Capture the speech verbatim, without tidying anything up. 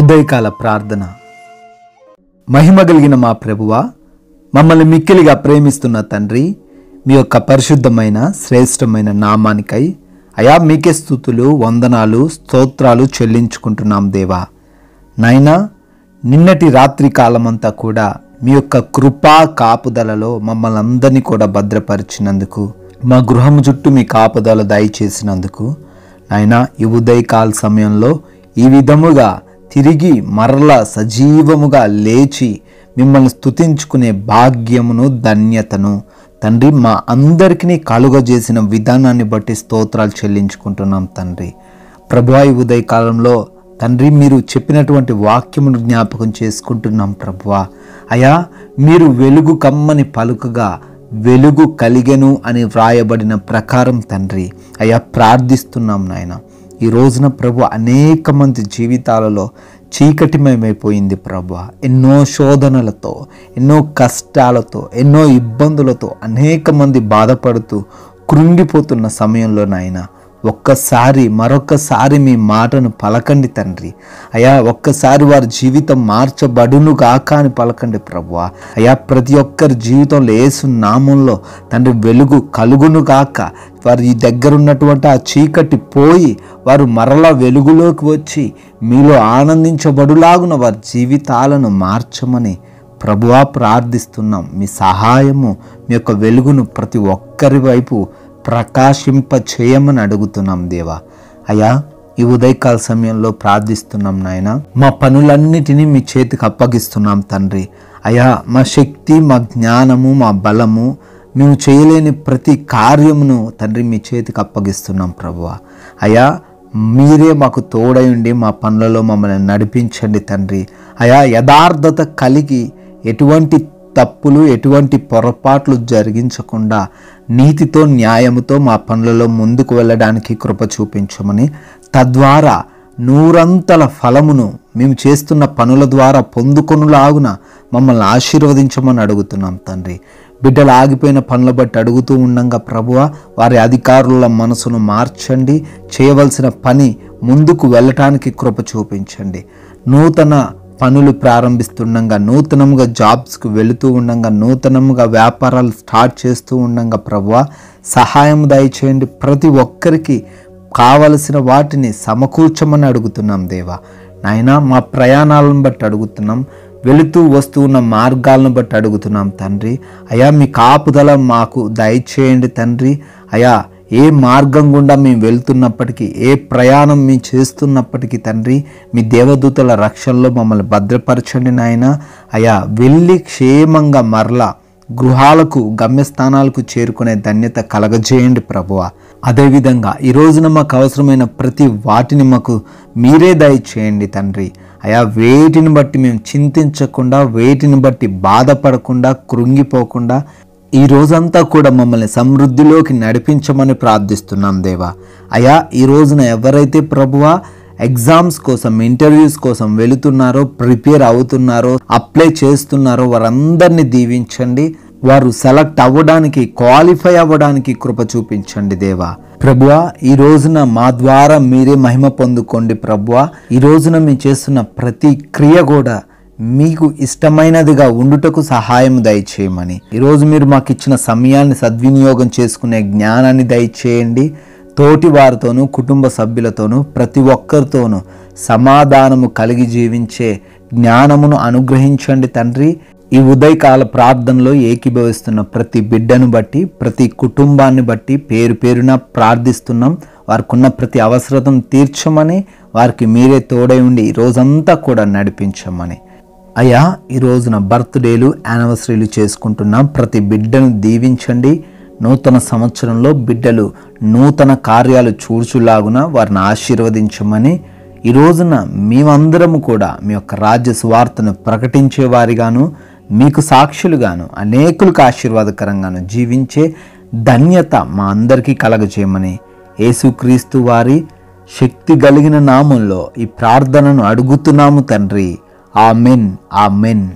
ఉదయకాల ప్రార్థన మహిమ కలిగిన మా ప్రభువా, మమ్మల్ని మిక్కిలిగా ప్రేమిస్తున్న తండ్రి, మీ యొక్క పరిశుద్ధమైన శ్రేష్టమైన నామానికై అయా మీకే స్తుతులు వందనాలు స్తోత్రాలు చెల్లించుకుంటున్నాం దేవా. నైనా నిన్నటి రాత్రి కాలమంతా కూడా మీ యొక్క కృపా కాపుదలలో మమ్మల్ని అందరినీ కూడా భద్రపరిచినందుకు, మా గృహం చుట్టూ మీ కాపుదల దయచేసినందుకు నాయన, ఈ ఉదయకాల సమయంలో ఈ విధముగా తిరిగి మరల సజీవముగా లేచి మిమ్మల్ని స్తుతించుకునే భాగ్యమును ధన్యతను తండ్రి మా అందరికీ కలుగజేసిన విధానాన్ని బట్టి స్తోత్రాలు చెల్లించుకుంటున్నాం తండ్రి. ప్రభువా, ఈ ఉదయకాలంలో తండ్రి మీరు చెప్పినటువంటి వాక్యమును జ్ఞాపకం చేసుకుంటున్నాం ప్రభువా. అయా, మీరు వెలుగు కమ్మని పలుకగా వెలుగు కలిగెను అని వ్రాయబడిన ప్రకారం తండ్రి అయ్యా ప్రార్థిస్తున్నాం నాయన. ఈ రోజున ప్రభు, అనేక మంది జీవితాలలో చీకటిమయమైపోయింది ప్రభు. ఎన్నో శోధనలతో, ఎన్నో కష్టాలతో, ఎన్నో ఇబ్బందులతో అనేక మంది బాధపడుతూ కృంగిపోతున్న సమయంలో నాయన, ఒక్కసారి మరొకసారి మీ మాటను పలకండి తండ్రి అయ్యా. ఒక్కసారి వారి జీవితం మార్చబడును గాక అని పలకండి ప్రభువా. అయ్యా, ప్రతి ఒక్కరి జీవితంలో యేసు నామంలో తండ్రి వెలుగు కలుగును గాక. వారి దగ్గర ఉన్నటువంటి ఆ చీకటి పోయి వారు మరలా వెలుగులోకి వచ్చి మీలో ఆనందించబడులాగున వారి జీవితాలను మార్చమని ప్రభువా ప్రార్థిస్తున్నాం. మీ సహాయము, మీ యొక్క వెలుగును ప్రతి ఒక్కరి వైపు ప్రకాశింప చేయమని అడుగుతున్నాం దేవా. అయ్యా, ఈ ఉదయకాల సమయంలో ప్రార్థిస్తున్నాం నాయన, మా పనులన్నిటినీ మీ చేతికి అప్పగిస్తున్నాం తండ్రి అయ్యా. మా శక్తి, మా జ్ఞానము, మా బలము, మేము చేయలేని ప్రతి కార్యమును తండ్రి మీ చేతికి అప్పగిస్తున్నాం ప్రభువా. అయ్యా, మీరే మాకు తోడై ఉండి మా పనులలో మమ్మల్ని నడిపించండి తండ్రి అయ్యా. యథార్థత కలిగి ఎటువంటి తప్పులు, ఎటువంటి పొరపాట్లు జరిగించకుండా నీతితో న్యాయముతో మా పనులలో ముందుకు వెళ్ళడానికి కృప చూపించమని, తద్వారా నూరంతల ఫలమును మేము చేస్తున్న పనుల ద్వారా పొందుకొనులాగున మమ్మల్ని ఆశీర్వదించమని అడుగుతున్నాం తండ్రి. బిడ్డలు ఆగిపోయిన పనుల బట్టి అడుగుతూ ఉండగా ప్రభువా, వారి అధికారుల మనసును మార్చండి, చేయవలసిన పని ముందుకు వెళ్ళటానికి కృప చూపించండి. నూతన పనులు ప్రారంభిస్తుండగా, నూతనంగా జాబ్స్కు వెళుతూ ఉండగా, నూతనంగా వ్యాపారాలు స్టార్ట్ చేస్తూ ఉండగా ప్రభువా సహాయం దయచేయండి. ప్రతి ఒక్కరికి కావలసిన వాటిని సమకూర్చమని అడుగుతున్నాం దేవా నాయన. మా ప్రయాణాలను బట్టి అడుగుతున్నాం, వెళుతూ వస్తూ ఉన్న మార్గాలను బట్టి అడుగుతున్నాం తండ్రి అయ్యా. మీ కాపుదల మాకు దయచేయండి తండ్రి అయ్యా. ఏ మార్గం గుండా మేము వెళ్తున్నప్పటికీ, ఏ ప్రయాణం మేము చేస్తున్నప్పటికీ తండ్రి, మీ దేవదూతల రక్షణలో మమ్మల్ని భద్రపరచండి నాయన అయ్యా. వెళ్ళి క్షేమంగా మరలా గృహాలకు, గమ్యస్థానాలకు చేరుకునే ధన్యత కలగజేయండి ప్రభువా. అదేవిధంగా ఈ రోజున మాకు అవసరమైన ప్రతి వాటిని మాకు మీరే దయచేయండి తండ్రి అయా. వేటిని బట్టి మేము చింతించకుండా, వేటిని బట్టి బాధపడకుండా, కృంగిపోకుండా ఈ రోజంతా కూడా మమ్మల్ని సమృద్ధిలోకి నడిపించమని ప్రార్థిస్తున్నాం దేవా అయా. ఈ రోజున ఎవరైతే ప్రభువా ఎగ్జామ్స్ కోసం, ఇంటర్వ్యూస్ కోసం వెళుతున్నారో, ప్రిపేర్ అవుతున్నారో, అప్లై చేస్తున్నారో వారందరినీ దీవించండి. వారు సెలెక్ట్ అవ్వడానికి, క్వాలిఫై అవ్వడానికి కృప చూపించండి దేవా. ప్రభువా, ఈ రోజున మా ద్వారా మీరే మహిమ పొందుకోండి ప్రభువా. ఈ రోజున మేము చేస్తున్న ప్రతి క్రియ కూడా మీకు ఇష్టమైనదిగా ఉండుటకు సహాయం దయచేయమని, ఈరోజు మీరు మాకు ఇచ్చిన సమయాన్ని సద్వినియోగం చేసుకునే జ్ఞానాన్ని దయచేయండి. తోటి వారితోనూ, కుటుంబ సభ్యులతోనూ, ప్రతి ఒక్కరితోనూ సమాధానము కలిగి జీవించే జ్ఞానమును అనుగ్రహించండి తండ్రి. ఈ ఉదయకాల ప్రార్థనలో ఏకీభవిస్తున్న ప్రతి బిడ్డను బట్టి, ప్రతి కుటుంబాన్ని బట్టి పేరు పేరున ప్రార్థిస్తున్నాం. వారికి ఉన్న ప్రతి అవసరతను తీర్చమని, వారికి మీరే తోడై ఉండి ఈ రోజంతా కూడా నడిపించమని అయ్యా. ఈ రోజున బర్త్డేలు, యానివర్సరీలు చేసుకుంటున్నాం. ప్రతి బిడ్డను దీవించండి. నూతన సంవత్సరంలో బిడ్డలు నూతన కార్యాలు చూచులాగున వారిని ఆశీర్వదించమని, ఈ రోజున మేమందరము కూడా మీ యొక్క రాజ్య సువార్తను ప్రకటించేవారిగాను, మీకు సాక్షులుగాను, అనేకులకు ఆశీర్వాదకరంగాను జీవించే ధన్యత మా అందరికీ కలగజేయమని యేసుక్రీస్తు వారి శక్తి కలిగిన నామంలో ఈ ప్రార్థనను అడుగుతున్నాము తండ్రి. Amen, amen.